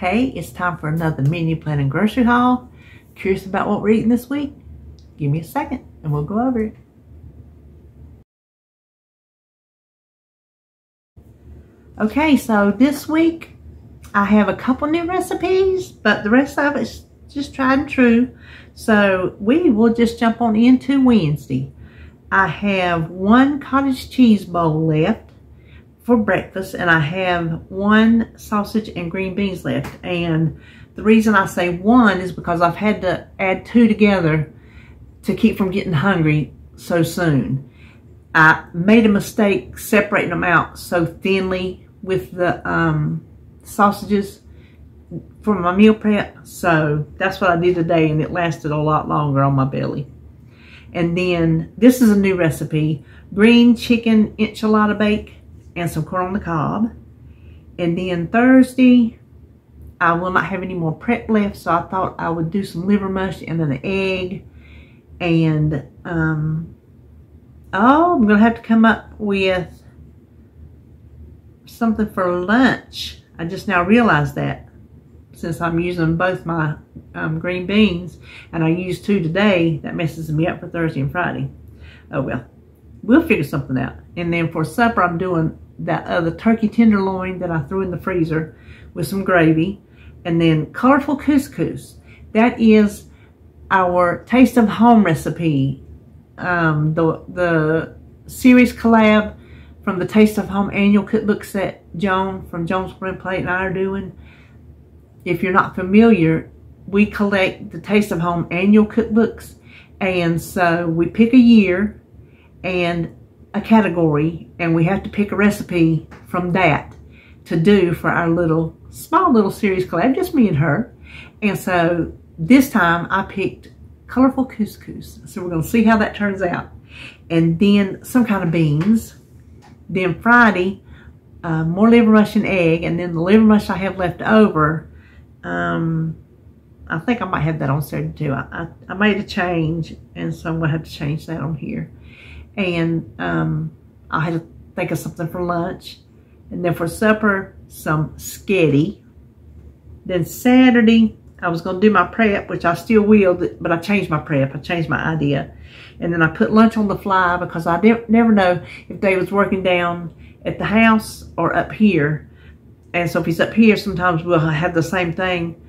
Hey, it's time for another menu plan and grocery haul. Curious about what we're eating this week? Give me a second and we'll go over it. Okay, so this week I have a couple new recipes, but the rest of it's just tried and true. So we will just jump on into Wednesday. I have one cottage cheese bowl left for breakfast, and I have one sausage and green beans left. And the reason I say one is because I've had to add two together to keep from getting hungry so soon. I made a mistake separating them out so thinly with the sausages for my meal prep, so that's what I did today, and it lasted a lot longer on my belly. And then this is a new recipe: green chicken enchilada bake and some corn on the cob. And then Thursday I will not have any more prep left, so I thought I would do some liver mush and then an egg. And I'm gonna have to come up with something for lunch. I just now realized that, since I'm using both my green beans, and I used two today, that messes me up for Thursday and Friday. Oh well, we'll figure something out. And then for supper, I'm doing that other turkey tenderloin that I threw in the freezer with some gravy. And then colorful couscous. That is our Taste of Home recipe. The series collab from the Taste of Home annual cookbook set Joan from Joan's Green Plate and I are doing. If you're not familiar, we collect the Taste of Home annual cookbooks, and so we pick a year and a category, and we have to pick a recipe from that to do for our little small series collab, just me and her. And so this time I picked colorful couscous, so we're going to see how that turns out. And then some kind of beans. Then Friday, more liver mush and egg. And then the liver mush I have left over, I think I might have that on Saturday too. I made a change, and so I'm going to have to change that on here. And I had to think of something for lunch. And then for supper, some sketty. Then Saturday, I was going to do my prep, which I still will, but I changed my prep. I changed my idea. And then I put lunch on the fly because I never know if Dave was working down at the house or up here. And so if he's up here, sometimes we'll have the same thing.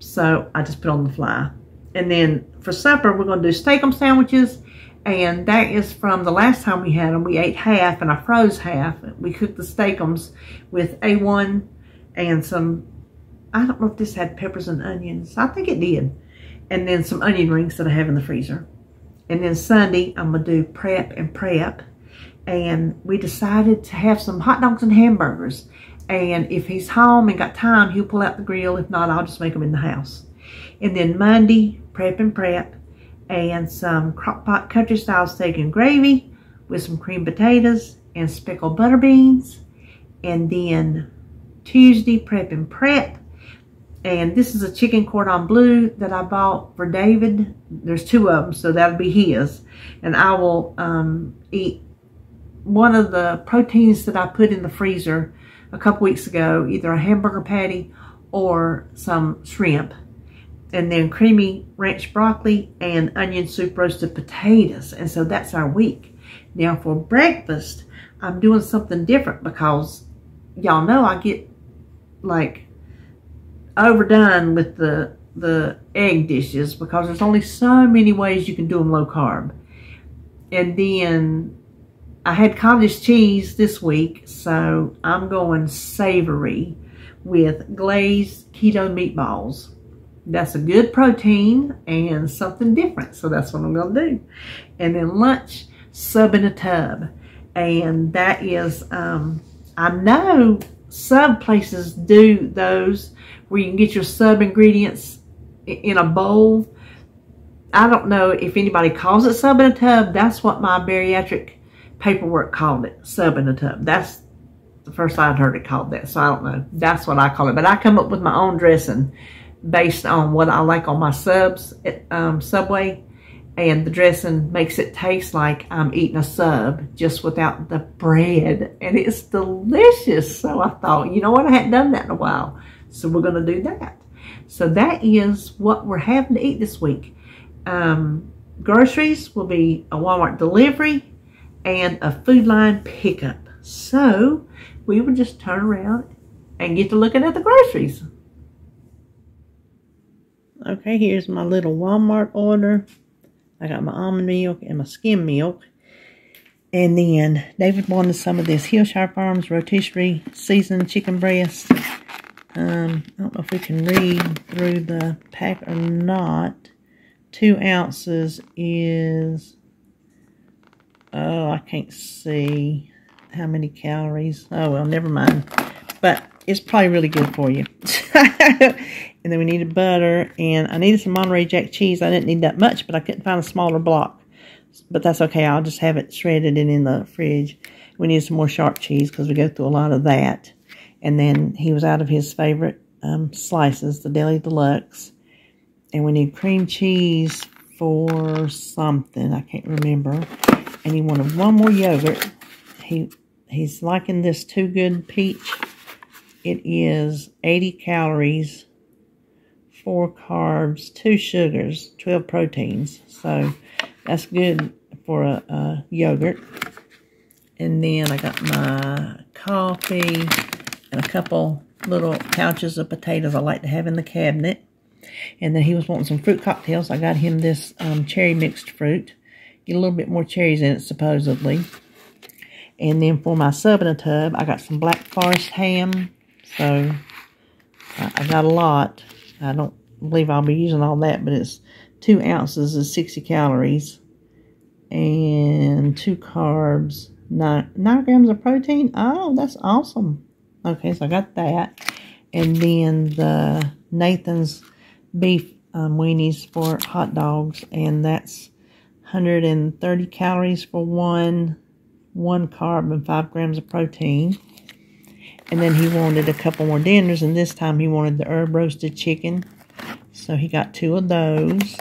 So I just put on the fly. And then for supper, we're going to do Steakums sandwiches. And that is from the last time we had them. We ate half and I froze half. We cooked the Steakums with A1 and some, I don't know if this had peppers and onions. I think it did. And then some onion rings that I have in the freezer. And then Sunday, I'm going to do prep. And we decided to have some hot dogs and hamburgers. And if he's home and got time, he'll pull out the grill. If not, I'll just make them in the house. And then Monday, prep. And some crock pot country style steak and gravy with some creamed potatoes and speckled butter beans. And then Tuesday, prep. And this is a chicken cordon bleu that I bought for David. There's two of them, so that'll be his. And I will eat one of the proteins that I put in the freezer a couple weeks ago, either a hamburger patty or some shrimp. And then creamy ranch broccoli and onion soup roasted potatoes. And so that's our week. Now for breakfast, I'm doing something different because y'all know I get like overdone with the egg dishes because there's only so many ways you can do them low carb. And then I had cottage cheese this week, so I'm going savory with glazed keto meatballs. That's a good protein and something different, so that's what I'm going to do. And then lunch, sub in a tub. And that is, I know some places do those where you can get your sub ingredients in a bowl. I don't know if anybody calls it sub in a tub. That's what my bariatric paperwork called it, sub in a tub. That's the first I'd heard it called that, so I don't know. That's what I call it. But I come up with my own dressing based on what I like on my subs at Subway. And the dressing makes it taste like I'm eating a sub, just without the bread. And it's delicious. So I thought, you know what? I hadn't done that in a while. So we're going to do that. So that is what we're having to eat this week. Groceries will be a Walmart delivery and a food line pickup. So we would just turn around and get to looking at the groceries. Okay, here's my little Walmart order. I got my almond milk and my skim milk. And then David wanted some of this Hillshire Farms rotisserie seasoned chicken breast. I don't know if we can read through the pack or not. 2 ounces is, oh, I can't see how many calories. Oh, well, never mind. But it's probably really good for you. And then we needed butter. And I needed some Monterey Jack cheese. I didn't need that much, but I couldn't find a smaller block. But that's okay. I'll just have it shredded and in the fridge. We need some more sharp cheese because we go through a lot of that. And then he was out of his favorite slices, the Deli Deluxe. And we need cream cheese for something. I can't remember. And he wanted one more yogurt. He's liking this Too Good peach. It is 80 calories, 4 carbs, 2 sugars, 12 proteins. So that's good for a yogurt. And then I got my coffee and a couple little pouches of potatoes I like to have in the cabinet. And then he was wanting some fruit cocktails. I got him this cherry mixed fruit. Get a little bit more cherries in it, supposedly. And then for my sub in a tub, I got some Black Forest ham. So I got a lot. I don't believe I'll be using all that, but it's 2 ounces is 60 calories and 2 carbs, 9 grams of protein. Oh, that's awesome. Okay, so I got that. And then the Nathan's beef weenies for hot dogs, and that's 130 calories for one carb and 5 grams of protein. And then he wanted a couple more dinners, and this time he wanted the herb roasted chicken. So he got 2 of those.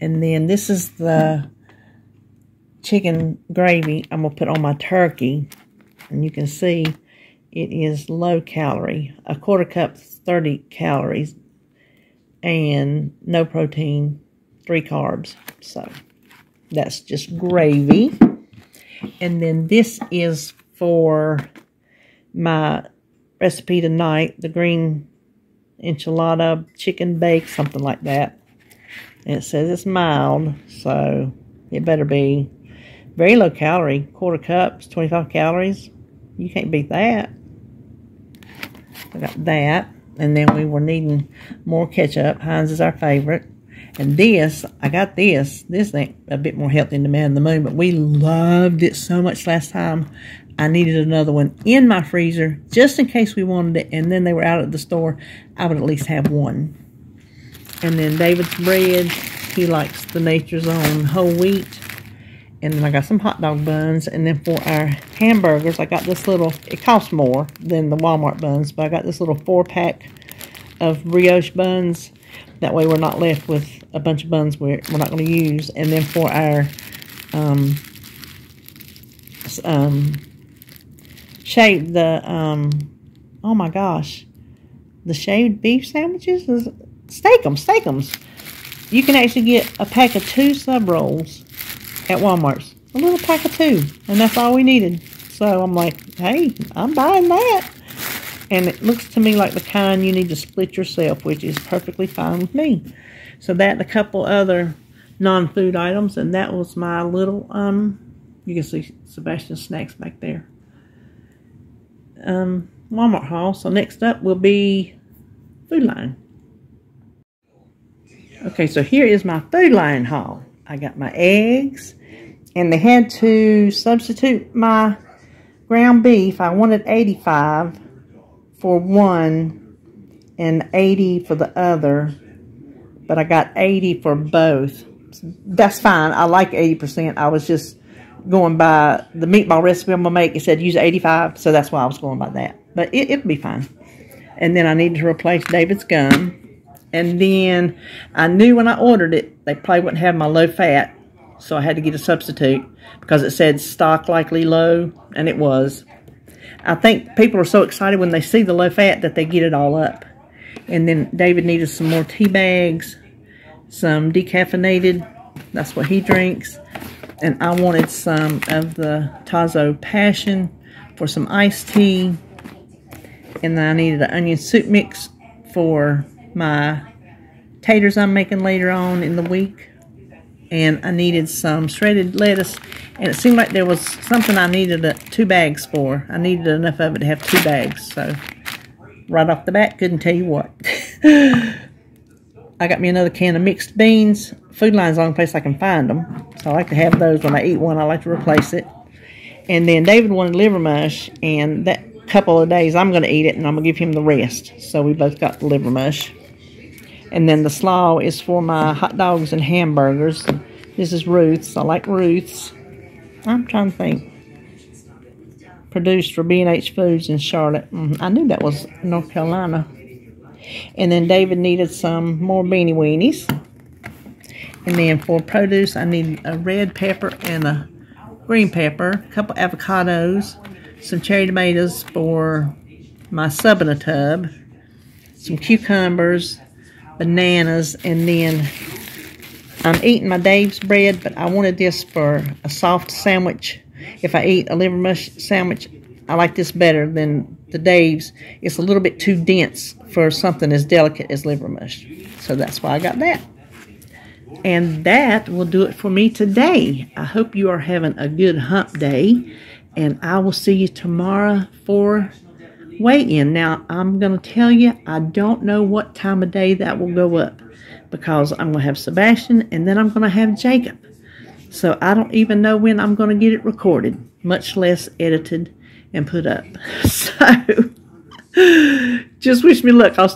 And then this is the chicken gravy I'm going to put on my turkey. And you can see it is low calorie. A quarter cup, 30 calories. And no protein, 3 carbs. So that's just gravy. And then this is for my recipe tonight, the green enchilada chicken bake, something like that. And it says it's mild, so it better be very low calorie. Quarter cups, 25 calories. You can't beat that. I got that. And then we were needing more ketchup. Heinz is our favorite. And this, I got this. This ain't a bit more healthy than the Man in the Moon, but we loved it so much last time. I needed another one in my freezer just in case we wanted it, and then they were out at the store. I would at least have one. And then David's bread, he likes the Nature's Own whole wheat. And then I got some hot dog buns. And then for our hamburgers, I got this little, it costs more than the Walmart buns, but I got this little 4-pack of brioche buns. That way we're not left with a bunch of buns we're not going to use. And then for our shaved, oh my gosh, the shaved beef sandwiches, is Steakums. You can actually get a pack of 2 sub rolls at Walmart's, a little pack of 2, and that's all we needed. So I'm like, hey, I'm buying that. And it looks to me like the kind you need to split yourself, which is perfectly fine with me. So that and a couple other non-food items, and that was my little, you can see Sebastian's snacks back there. Walmart haul. So next up will be food line. Okay, so here is my food line haul. I got my eggs, and they had to substitute my ground beef. I wanted 85 for one and 80 for the other, but I got 80 for both. That's fine. I like 80%. I was just going by the meatball recipe I'm going to make. It said use 85, so that's why I was going by that. But it'll be fine. And then I needed to replace David's gum. And then I knew when I ordered it, they probably wouldn't have my low fat, so I had to get a substitute because it said stock likely low, and it was. I think people are so excited when they see the low fat that they get it all up. And then David needed some more tea bags, some decaffeinated. That's what he drinks. And I wanted some of the Tazo Passion for some iced tea. And then I needed an onion soup mix for my taters I'm making later on in the week. And I needed some shredded lettuce. And it seemed like there was something I needed 2 bags for. I needed enough of it to have 2 bags. So right off the bat, couldn't tell you what. I got me another can of mixed beans. Food Line's the only place I can find them. So I like to have those. When I eat one, I like to replace it. And then David wanted liver mush. And that couple of days, I'm going to eat it. And I'm going to give him the rest. So we both got the liver mush. And then the slaw is for my hot dogs and hamburgers. This is Ruth's. I like Ruth's. I'm trying to think. Produced for B&H Foods in Charlotte. I knew that was North Carolina. And then David needed some more beanie weenies. And then for produce, I need a red pepper and a green pepper, a couple avocados, some cherry tomatoes for my sub in a tub, some cucumbers, bananas, and then I'm eating my Dave's bread, but I wanted this for a soft sandwich. If I eat a liver mush sandwich, I like this better than the Dave's. It's a little bit too dense for something as delicate as liver mush. So that's why I got that. And that will do it for me today. I hope you are having a good hump day. And I will see you tomorrow for weigh-in. Now, I'm going to tell you, I don't know what time of day that will go up. Because I'm going to have Sebastian and then I'm going to have Jacob. So I don't even know when I'm going to get it recorded. Much less edited and put up. So just wish me luck. I'll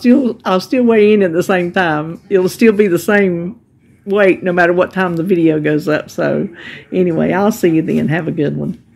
still weigh in at the same time. It'll still be the same weight no matter what time the video goes up. So anyway, I'll see you then. Have a good one.